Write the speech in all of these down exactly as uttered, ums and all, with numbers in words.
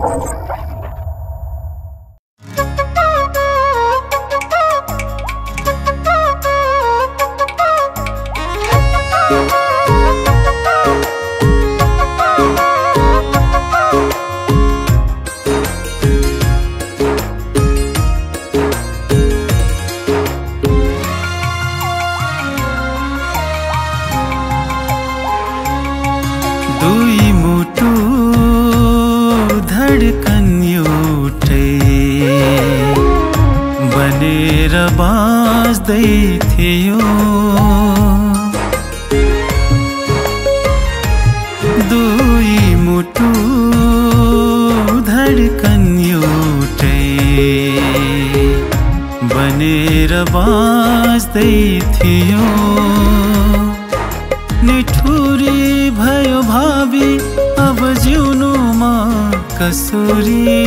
दुई मुटु धड़कन उठे बनेर बाँच्दै थियो दुई मुटु धड़कन उठे बनेर बाँच्दै थियो निठुरी भयो भावी अब जिउनुमा कसुरी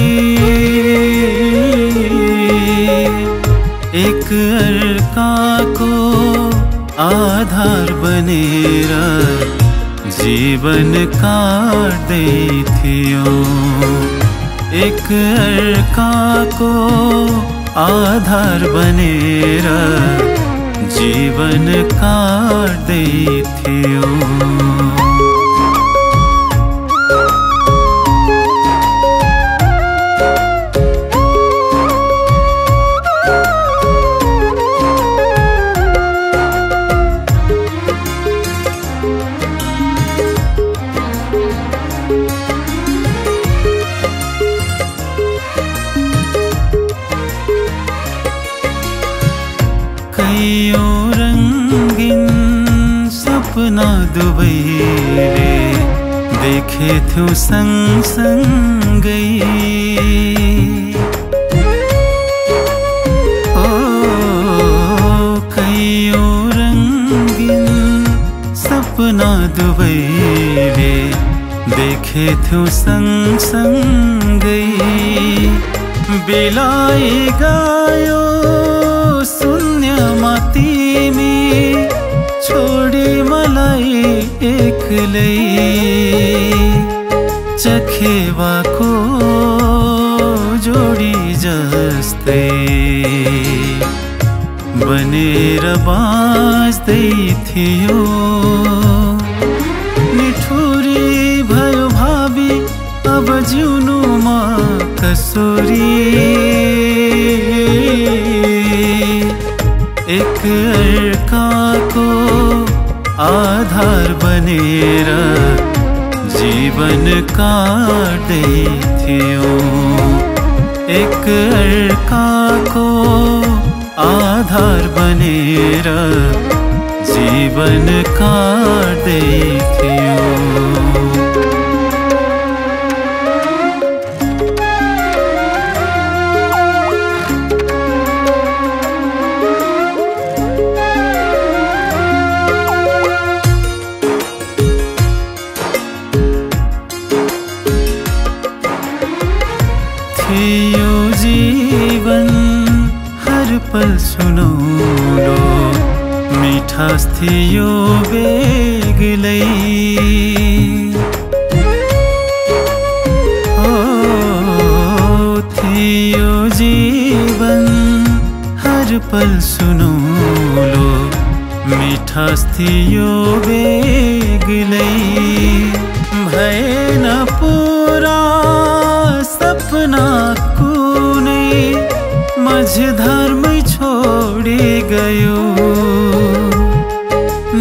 एक अर्काको आधार बनेर जीवन काट्दै थियो एक अर्काको आधार बनेर जीवन काट्दै थियो रंगीन सपना दुबई देखे थो संग संग ओ कईयों रंगीन सपना दुबई देखे थो संग संग बिलाई गायो शून्यमा तिमी छोडी मलाई एक्लै चखेवाको जोडी जस्तै बनेर बाँच्दै थियो निठुरी भयो भावी अब जिउनुमा कसुरी एक अर्काको आधार बनेर जीवन काट्दै थियो एक अर्काको आधार बनेर जीवन काट्दै थियो जीवन हर पल सुनौलो मिठास थियो बेग्लै ओ थियो जीवन हर पल सुनौलो मिठास थियो बेग्लै भएन पूरा सपना माझ धर्म छोड़ी गयो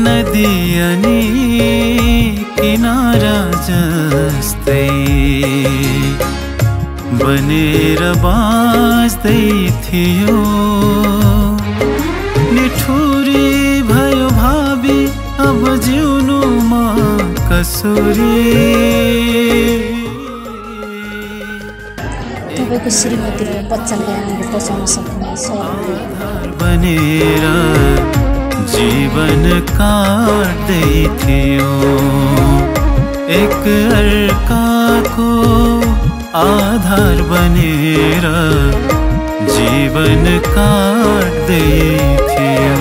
नदी अनि किनारा जस्तै बनेर बाँच्दै थियो निठुरी भयो भावी अब जिउनुमा कसुरी को श्रीमती बच्चाले हामीले बचाउन सक्ने सर बनेर जीवन काट्दै थियो एक अर्काको आधार बनेर जीवन काट्दै थियो।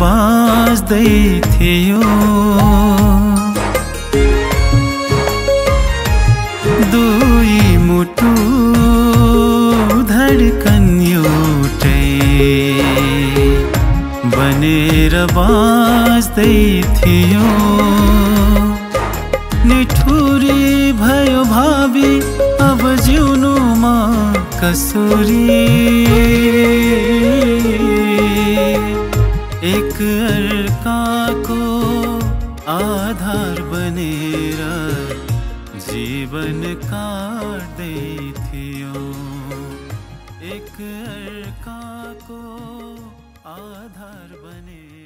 बाँच्दै थियो दुई मुटु धड्कन एउटै बनेर बाँच्दै थियो। निठुरी भयो भावी अब जिउनुमा कसुरी, एक अर्काको आधार बनेर जीवन काट्दै थियो। एक अर्काको आधार बने